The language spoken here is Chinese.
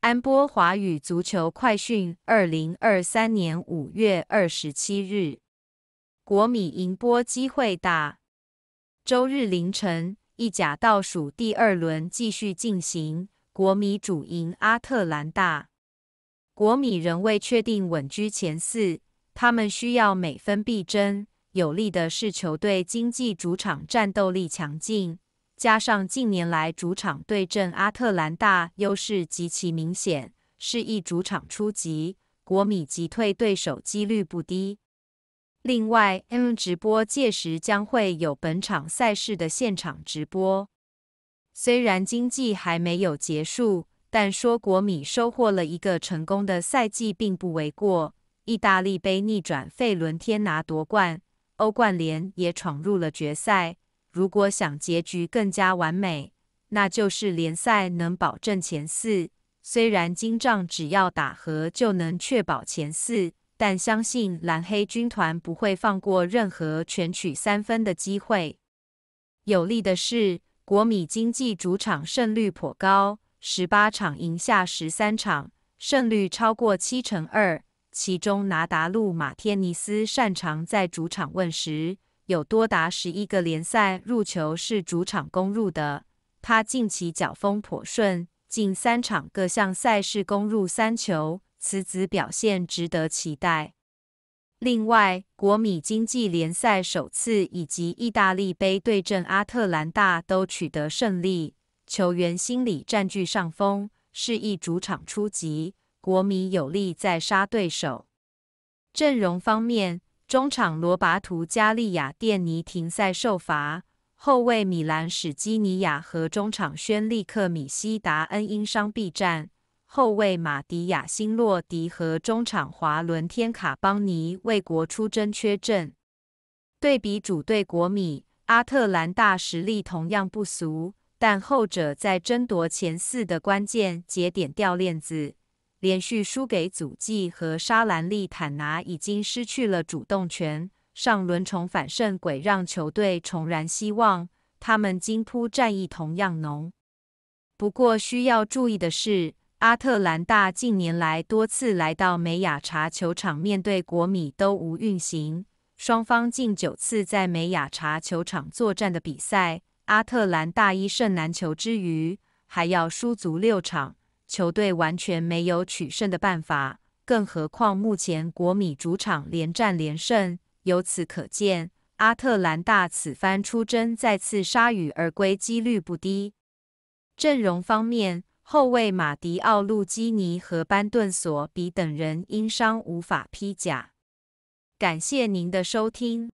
安波华语足球快讯2023年5月27日，国米赢波机会大。周日凌晨，意甲倒数第二轮继续进行，国米主赢阿特兰大。国米仍未确定稳居前四，他们需要每分必争，有利的是球队经济主场战斗力强劲，加上近年来主场对阵阿特兰大优势极其明显，是一主场出击，国米击退对手几率不低。另外直播届时将会有本场赛事的现场直播。虽然经济还没有结束，但说国米收获了一个成功的赛季并不为过，意大利杯逆转费伦天拿夺冠，欧冠联也闯入了决赛，如果想结局更加完美，那就是联赛能保证前四。虽然今仗只要打和就能确保前四，但相信蓝黑军团不会放过任何全取三分的机会。有利的是，国米经济主场胜率颇高，18场赢下13场，胜率超过 7成2，其中拿达路马天尼斯擅长在主场问时，有多达11个联赛入球是主场攻入的。他近期脚风颇顺，近3场各项赛事攻入3球，此子表现值得期待。另外，国米经济联赛首次以及意大利杯对阵阿特兰大都取得胜利，球员心理占据上风，是一主场出击，国米有力再杀对手。阵容方面，中场罗拔图加利亚电尼停赛受罚，后卫米兰史基尼亚和中场轩利克米西达恩因伤避战，后卫马迪亚辛洛迪和中场华伦天卡邦尼为国出征缺阵。对比主队国米，阿特兰大实力同样不俗，但后者在争夺前四的关键节点掉链子，连续输给祖记和沙兰利坦拿，已经失去了主动权。上轮重返胜轨让球队重燃希望，他们今扑战意同样浓。不过需要注意的是，阿特兰大近年来多次来到美雅察球场面对国米都无运行，双方近9次在美雅察球场作战的比赛，阿特兰大1胜难求之余，还要输足6场，球队完全没有取胜的办法，更何况目前国米主场连战连胜。由此可见，阿特兰大此番出征再次铩羽而归几率不低。阵容方面，后卫马迪奥路基尼和班顿索比等人因伤无法披甲。感谢您的收听。